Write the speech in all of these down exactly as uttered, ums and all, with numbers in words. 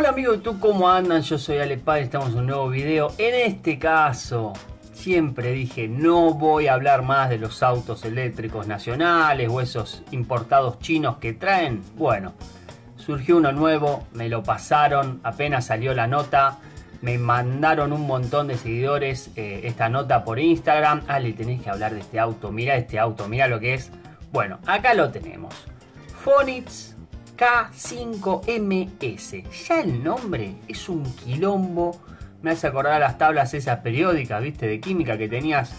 Hola amigos de YouTube, ¿cómo andan? Yo soy Alepaddle, estamos en un nuevo video. En este caso, siempre dije, no voy a hablar más de los autos eléctricos nacionales o esos importados chinos que traen. Bueno, surgió uno nuevo, me lo pasaron, apenas salió la nota. Me mandaron un montón de seguidores eh, esta nota por Instagram. Ale, tenés que hablar de este auto, mirá este auto, mirá lo que es. Bueno, acá lo tenemos. Fonix K cinco M S. Ya el nombre es un quilombo. Me hace acordar a las tablas esas periódicas, viste, de química, que tenías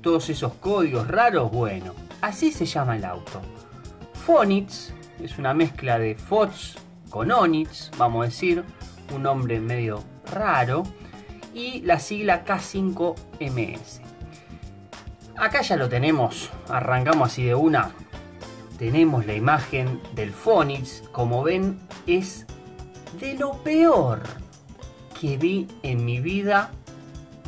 todos esos códigos raros. Bueno, así se llama el auto. Fonix es una mezcla de Fox con Onix, vamos a decir. Un nombre medio raro. Y la sigla K cinco M S. Acá ya lo tenemos. Arrancamos así de una. Tenemos la imagen del Fonix, como ven es de lo peor que vi en mi vida,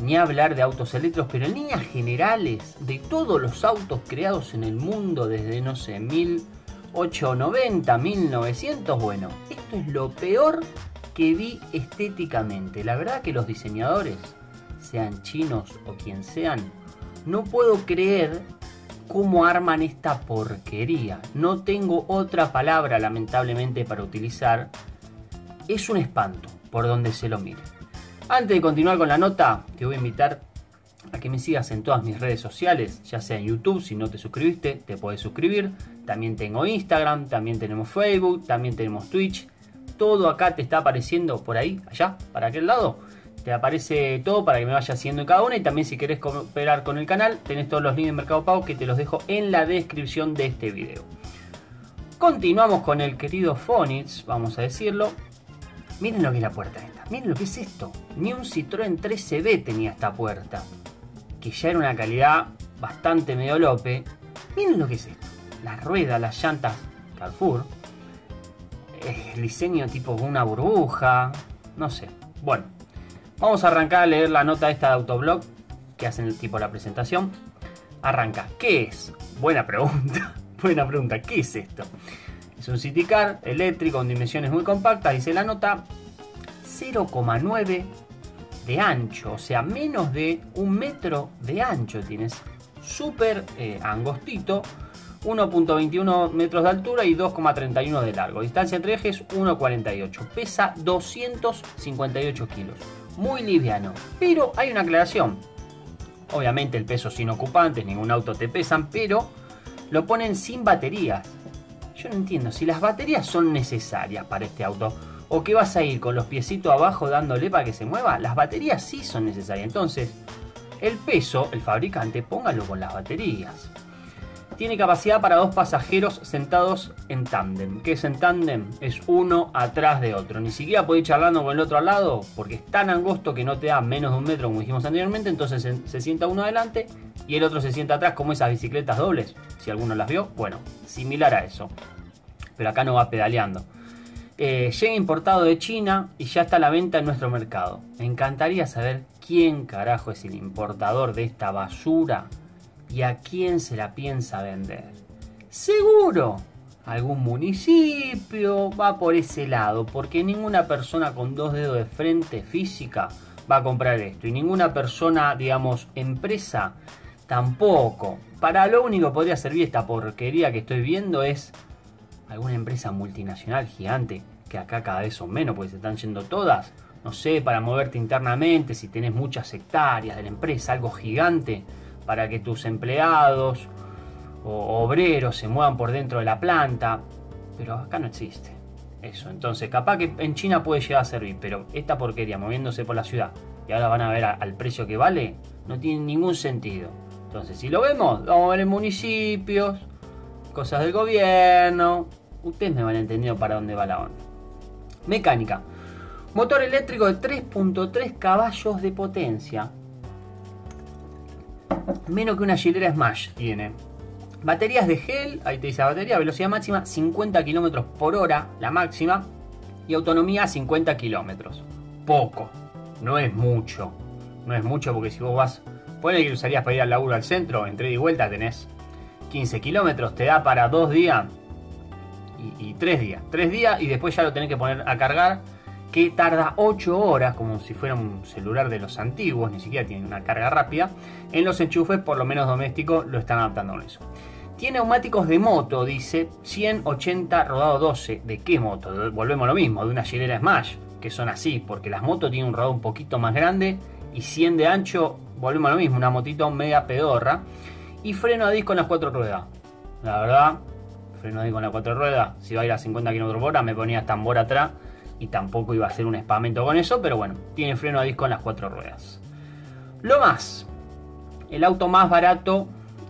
ni hablar de autos eléctricos, pero en líneas generales de todos los autos creados en el mundo desde, no sé, mil ochocientos noventa, mil novecientos, bueno, esto es lo peor que vi estéticamente. La verdad que los diseñadores, sean chinos o quien sean, no puedo creer cómo arman esta porquería. No tengo otra palabra lamentablemente para utilizar. Es un espanto por donde se lo mire. Antes de continuar con la nota, te voy a invitar a que me sigas en todas mis redes sociales, ya sea en YouTube, si no te suscribiste, te podés suscribir. También tengo Instagram, también tenemos Facebook, también tenemos Twitch. Todo acá te está apareciendo por ahí, allá, para aquel lado. Te aparece todo para que me vaya haciendo en cada una. Y también, si querés cooperar con el canal, tenés todos los links de Mercado Pago que te los dejo en la descripción de este video. Continuamos con el querido Fonix, vamos a decirlo. Miren lo que es la puerta esta. Miren lo que es esto. Ni un Citroën tres C B tenía esta puerta, que ya era una calidad bastante medio lope. Miren lo que es esto. Las ruedas, las llantas Carrefour. El diseño tipo con una burbuja. No sé. Bueno. Vamos a arrancar a leer la nota esta de Autoblog, que hacen el tipo la presentación. Arranca. ¿Qué es? Buena pregunta. Buena pregunta. ¿Qué es esto? Es un city car eléctrico con dimensiones muy compactas, dice la nota. cero coma nueve de ancho. O sea, menos de un metro de ancho tienes. Súper eh, angostito. uno punto veintiuno metros de altura y dos coma treinta y uno de largo. Distancia entre ejes uno coma cuarenta y ocho. Pesa doscientos cincuenta y ocho kilos. Muy liviano, pero hay una aclaración. Obviamente el peso sin ocupantes, ningún auto te pesan, pero lo ponen sin baterías. Yo no entiendo si las baterías son necesarias para este auto, o que vas a ir con los piecitos abajo dándole para que se mueva. Las baterías sí son necesarias, entonces el peso, el fabricante, póngalo con las baterías. Tiene capacidad para dos pasajeros sentados en tándem. ¿Qué es en tándem? Es uno atrás de otro. Ni siquiera podés ir charlando con el otro al lado, porque es tan angosto que no te da menos de un metro, como dijimos anteriormente. Entonces se, se sienta uno adelante y el otro se sienta atrás, como esas bicicletas dobles. Si alguno las vio, bueno, similar a eso. Pero acá no va pedaleando. Eh, llega importado de China y ya está a la venta en nuestro mercado. Me encantaría saber quién carajo es el importador de esta basura. ¿Y a quién se la piensa vender? Seguro, algún municipio va por ese lado, porque ninguna persona con dos dedos de frente física va a comprar esto. Y ninguna persona, digamos, empresa tampoco. Para lo único que podría servir esta porquería que estoy viendo es alguna empresa multinacional gigante, que acá cada vez son menos, porque se están yendo todas. No sé, para moverte internamente, si tenés muchas hectáreas de la empresa, algo gigante, para que tus empleados o obreros se muevan por dentro de la planta. Pero acá no existe eso. Entonces capaz que en China puede llegar a servir, pero esta porquería moviéndose por la ciudad, y ahora van a ver a, al precio que vale, no tiene ningún sentido. Entonces, si lo vemos, vamos a ver en municipios, cosas del gobierno. Ustedes me van entendiendo para dónde va la onda. Mecánica. Motor eléctrico de tres punto tres caballos de potencia. Menos que una Gilera Smash tiene. Baterías de gel, ahí te dice la batería. Velocidad máxima cincuenta kilómetros por hora, la máxima. Y autonomía cincuenta kilómetros. Poco, no es mucho. No es mucho, porque si vos vas, ponele que usarías para ir al laburo al centro, entre ida y vuelta tenés quince kilómetros. Te da para dos días y, y tres días. tres días, y después ya lo tenés que poner a cargar. que tarda ocho horas, como si fuera un celular de los antiguos, ni siquiera tiene una carga rápida, en los enchufes, por lo menos doméstico, lo están adaptando con eso. Tiene neumáticos de moto, dice, ciento ochenta rodado doce, ¿de qué moto? Volvemos a lo mismo, de una Gilera Smash, que son así, porque las motos tienen un rodado un poquito más grande y cien de ancho, volvemos a lo mismo, una motito mega pedorra. Y freno a disco en las cuatro ruedas, la verdad, freno a disco en las cuatro ruedas, si va a ir a cincuenta kilómetros por hora me ponía tambor atrás, y tampoco iba a hacer un espamento con eso, pero bueno, tiene freno a disco en las cuatro ruedas. Lo más, el auto más barato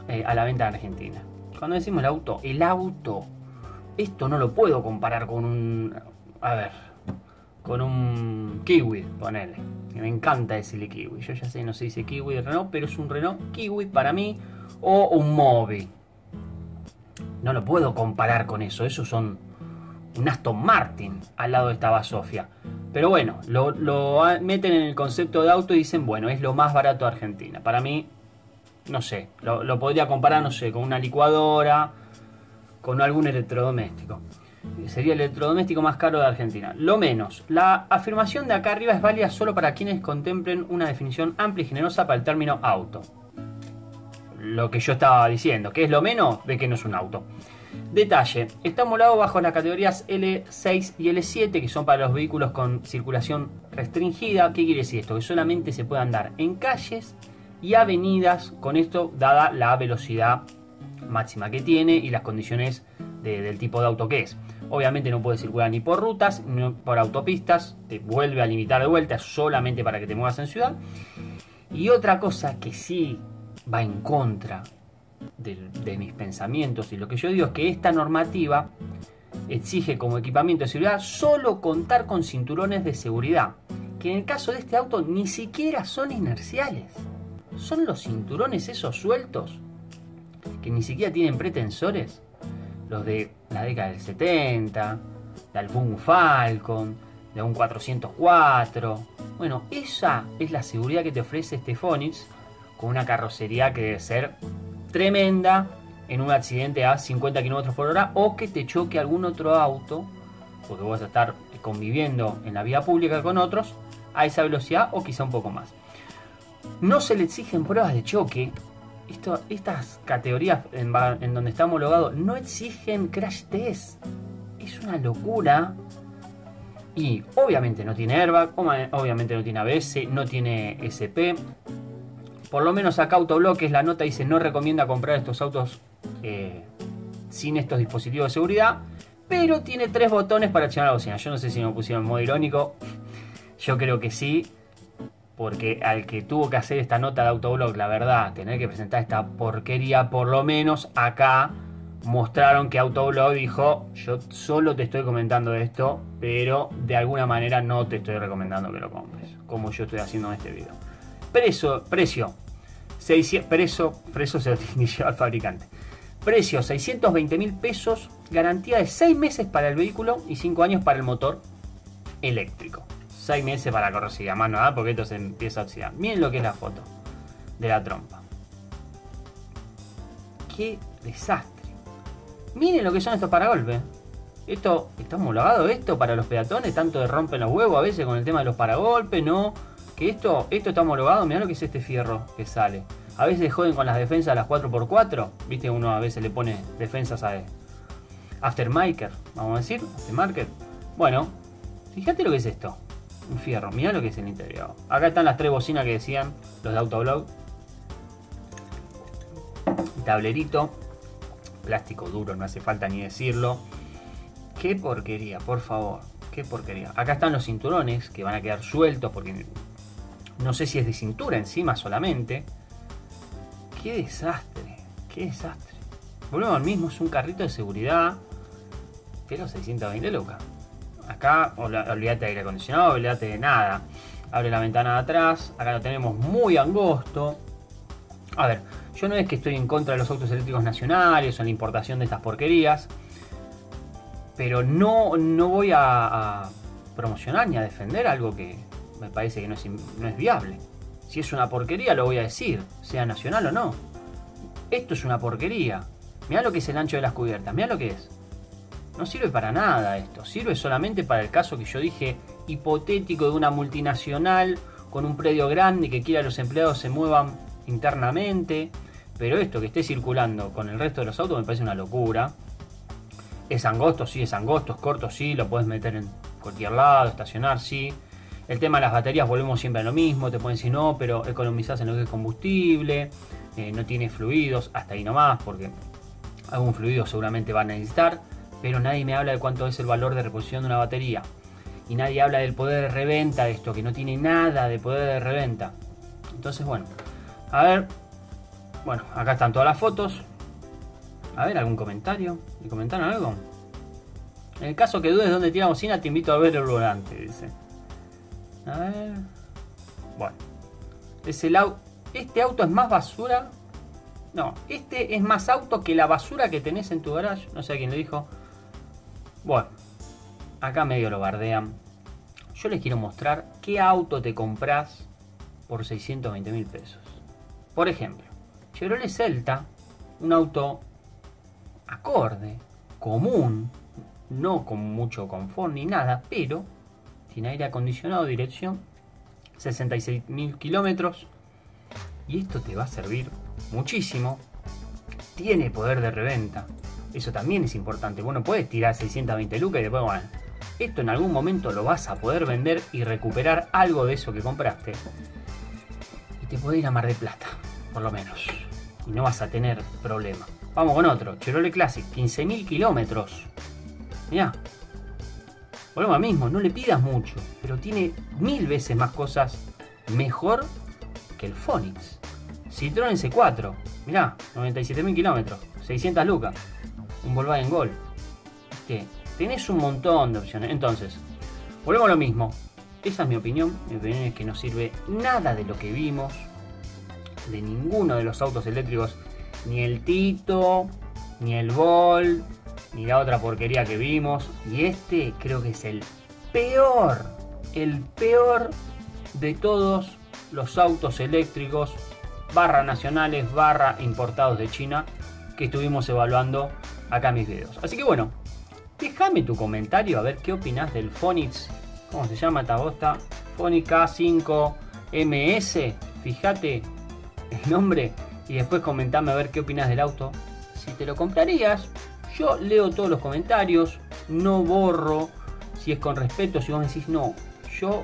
eh, a la venta en Argentina. Cuando decimos el auto, el auto, esto no lo puedo comparar con un, a ver, con un Kiwi, ponele. Me encanta decirle Kiwi, yo ya sé, no se dice Kiwi de Renault, pero es un Renault Kiwi para mí, o un Mobi. No lo puedo comparar con eso, esos son... un Aston Martin al lado de esta Basofia. Pero bueno, lo, lo meten en el concepto de auto y dicen, bueno, es lo más barato de Argentina. Para mí, no sé, lo, lo podría comparar, no sé, con una licuadora, con algún electrodoméstico. Sería el electrodoméstico más caro de Argentina. Lo menos, la afirmación de acá arriba es válida solo para quienes contemplen una definición amplia y generosa para el término auto. Lo que yo estaba diciendo, que es lo menos de que no es un auto. Detalle, está homologado bajo las categorías L seis y L siete, que son para los vehículos con circulación restringida. ¿Qué quiere decir esto? Que solamente se puede andar en calles y avenidas con esto, dada la velocidad máxima que tiene y las condiciones de, del tipo de auto que es. Obviamente no puede circular ni por rutas, ni por autopistas, te vuelve a limitar de vuelta, solamente para que te muevas en ciudad. Y otra cosa que sí va en contra De, de mis pensamientos y lo que yo digo es que esta normativa exige como equipamiento de seguridad solo contar con cinturones de seguridad, que en el caso de este auto ni siquiera son inerciales, son los cinturones esos sueltos que ni siquiera tienen pretensores, los de la década del setenta, de algún Falcon, de un cuatrocientos cuatro. Bueno, esa es la seguridad que te ofrece este Fonix, con una carrocería que debe ser tremenda en un accidente a cincuenta kilómetros por hora, o que te choque algún otro auto, porque vas a estar conviviendo en la vía pública con otros a esa velocidad o quizá un poco más. No se le exigen pruebas de choque. Esto, estas categorías en, en donde está homologado no exigen crash test, es una locura. Y obviamente no tiene airbag, obviamente no tiene A B S, no tiene S P. Por lo menos acá Autoblock, que es la nota, dice no recomienda comprar estos autos eh, sin estos dispositivos de seguridad, pero tiene tres botones para accionar la bocina. Yo no sé si me pusieron en modo irónico, yo creo que sí, porque al que tuvo que hacer esta nota de Autoblock, la verdad, tener que presentar esta porquería, por lo menos acá mostraron que Autoblog dijo, yo solo te estoy comentando esto, pero de alguna manera no te estoy recomendando que lo compres, como yo estoy haciendo en este video. Precio, precio, seiscientos, precio, precio se lo tiene que llevar el fabricante. Precio seiscientos veinte mil pesos, garantía de seis meses para el vehículo y cinco años para el motor eléctrico. seis meses para la corrosidad, más nada, porque esto se empieza a oxidar. Miren lo que es la foto de la trompa. ¡Qué desastre! Miren lo que son estos paragolpes. Esto está homologado, esto para los peatones, tanto de rompen los huevos a veces con el tema de los paragolpes, no... Esto, esto está homologado, mirá lo que es este fierro que sale. A veces joden con las defensas de las cuatro por cuatro. Viste, uno a veces le pone defensas a aftermarket, vamos a decir, aftermarket. Bueno, fíjate lo que es esto. Un fierro, mirá lo que es el interior. Acá están las tres bocinas que decían los de Autoblog. Tablerito. Plástico duro, no hace falta ni decirlo. Qué porquería, por favor. Qué porquería. Acá están los cinturones que van a quedar sueltos porque... no sé si es de cintura encima solamente. ¡Qué desastre! ¡Qué desastre! Volvemos al mismo, es un carrito de seguridad. Pero seiscientos veinte lucas. Acá olvídate de aire acondicionado, olvídate de nada. Abre la ventana de atrás. Acá lo tenemos muy angosto. A ver, yo no es que estoy en contra de los autos eléctricos nacionales o la importación de estas porquerías. Pero no, no voy a, a promocionar ni a defender algo que... me parece que no es, no es viable. Si es una porquería lo voy a decir, sea nacional o no. Esto es una porquería. Mirá lo que es el ancho de las cubiertas, mirá lo que es. No sirve para nada esto, sirve solamente para el caso que yo dije hipotético de una multinacional con un predio grande que quiera que los empleados se muevan internamente, pero esto que esté circulando con el resto de los autos me parece una locura. Es angosto, sí, es angosto, es corto, sí, lo puedes meter en cualquier lado, estacionar, sí. El tema de las baterías, volvemos siempre a lo mismo, te pueden decir no, pero economizás en lo que es combustible, eh, no tiene fluidos, hasta ahí nomás, porque algún fluido seguramente van a necesitar, pero nadie me habla de cuánto es el valor de reposición de una batería. Y nadie habla del poder de reventa de esto, que no tiene nada de poder de reventa. Entonces, bueno, a ver, bueno, acá están todas las fotos. A ver, algún comentario. ¿Me comentaron algo? En el caso que dudes dónde tiene la bocina, te invito a ver el volante, dice. A ver. Bueno. Es el au- este auto es más basura. No, este es más auto que la basura que tenés en tu garage. No sé a quién le dijo. Bueno. Acá medio lo bardean. Yo les quiero mostrar qué auto te compras por seiscientos veinte mil pesos. Por ejemplo, Chevrolet Celta. Un auto acorde, común, no con mucho confort ni nada, pero sin aire acondicionado, dirección, sesenta y seis mil kilómetros, y esto te va a servir muchísimo. Tiene poder de reventa, eso también es importante. Bueno, puedes tirar seiscientas veinte lucas y después, bueno, esto en algún momento lo vas a poder vender y recuperar algo de eso que compraste, y te puede ir a Mar del Plata, por lo menos, y no vas a tener problema. Vamos con otro, Chevrolet Classic, quince mil kilómetros. Mirá, volvemos al mismo, no le pidas mucho, pero tiene mil veces más cosas mejor que el Fonix. Citroën C cuatro, mirá, noventa y siete mil kilómetros, seiscientas lucas. Un Volkswagen Gol. Este, tenés un montón de opciones. Entonces, volvemos a lo mismo. Esa es mi opinión. Mi opinión es que no sirve nada de lo que vimos, de ninguno de los autos eléctricos. Ni el Tito, ni el Gol, ni la otra porquería que vimos. Y este creo que es el peor, el peor de todos los autos eléctricos, barra nacionales, barra importados de China, que estuvimos evaluando acá en mis videos. Así que bueno, déjame tu comentario a ver qué opinás del Fonix, ¿cómo se llama esta bosta? Fonix K cinco M S, fíjate el nombre. Y después comentame a ver qué opinas del auto. Si te lo comprarías. Yo leo todos los comentarios. No borro. Si es con respeto. Si vos me decís no. Yo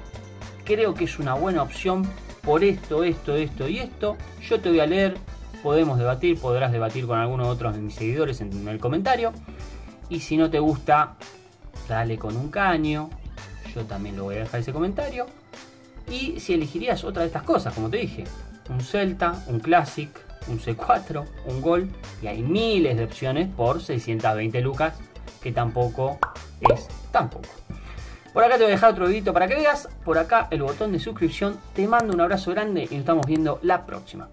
creo que es una buena opción. Por esto, esto, esto y esto. Yo te voy a leer. Podemos debatir. Podrás debatir con algunos otros de mis seguidores en el comentario. Y si no te gusta. Dale con un caño. Yo también lo voy a dejar ese comentario. Y si elegirías otra de estas cosas. Como te dije. Un Celta. Un Classic. Un C cuatro, un Gol, y hay miles de opciones por seiscientas veinte lucas, que tampoco es tan poco. Por acá te voy a dejar otro videito para que veas, por acá el botón de suscripción, te mando un abrazo grande y nos estamos viendo la próxima.